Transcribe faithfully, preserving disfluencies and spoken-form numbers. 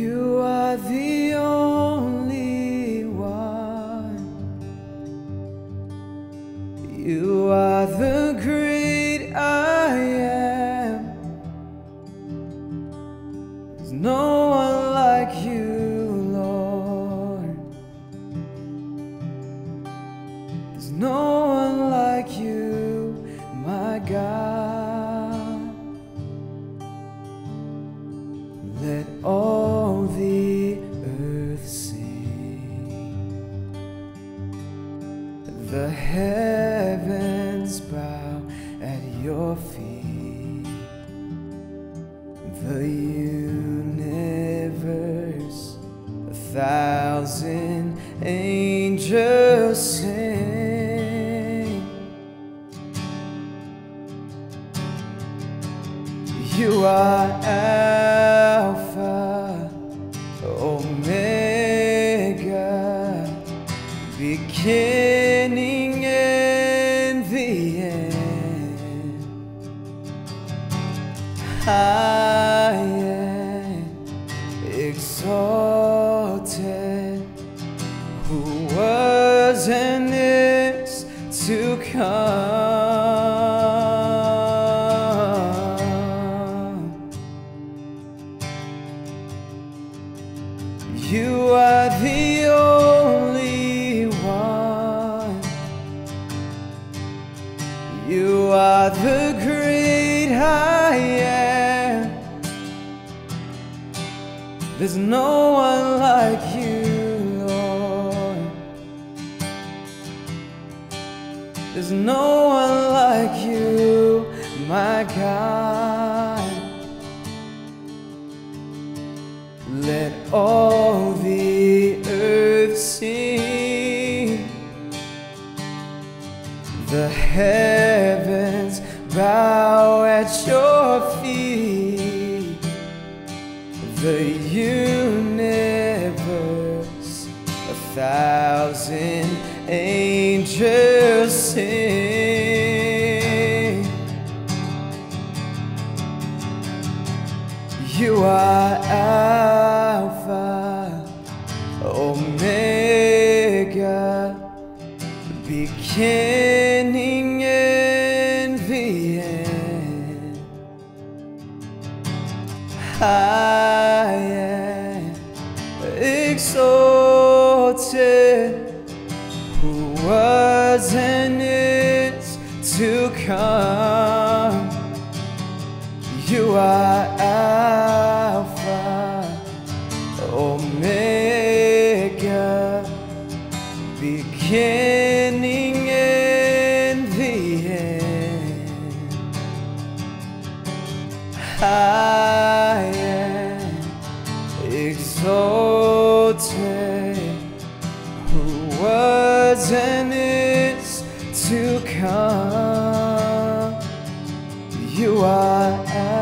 You are the only one. You are the great I am. There's no one like you, Lord. There's no one like you, my God. Let all the heavens bow at your feet. The universe, a thousand angels sing. You are Alpha, Omega, beginning I am exalted, who was and is to come. You are the only one. You are the great I am. There's no one like you, Lord. There's no one like you, my God. Let all the earth sing, the heavens bow at your feet. The universe, a thousand angels sing. You are Alpha, Omega, beginning and the end. I exalted, who was and is to come. You are Alpha, Omega, beginning and the end. I am exalted, who was and is to come. You are